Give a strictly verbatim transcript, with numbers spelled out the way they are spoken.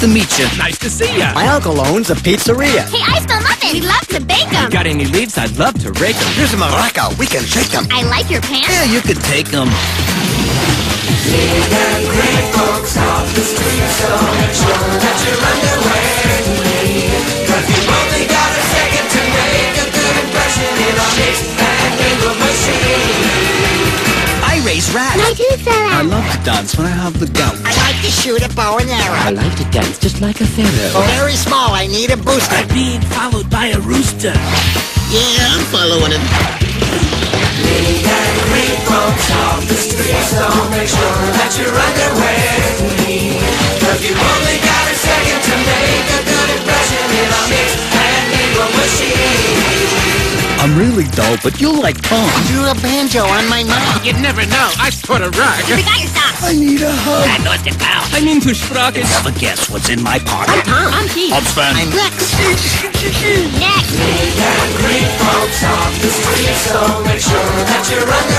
to meet you. Nice to see ya. My uncle owns a pizzeria. Hey, I smell muffins. We'd love to bake them. Got any leaves? I'd love to rake them. Here's a maraca. We can shake them. I like your pants. Yeah, you could take them. Big and great folks off the street, so make sure that you're underway to me. Cause you've only got a second to make a good impression in our mix and mingle machine. I raise rats. I do so. I love to dance when I have the gout. I like to shoot a bow and arrow. I like to dance just like a pharaoh. Very small, I need a booster. I'm being followed by a rooster. Yeah, I'm following him. Big and great folks off the street, so make sure that you're underway to me. Cause you've only got a second to make a good impression in our mix and mingle machine. I'm really dull, but you'll like Tom. You're a banjo on my mom. You'd never know. I sort of rock. You forgot your socks. I need a hug. I lost it, pal. I'm into sprockets. Never guess what's in my pocket. I'm Tom. I'm Keith. I'm Sven. I'm Rex. Next. Big and great folks off the street, so make sure that you're running.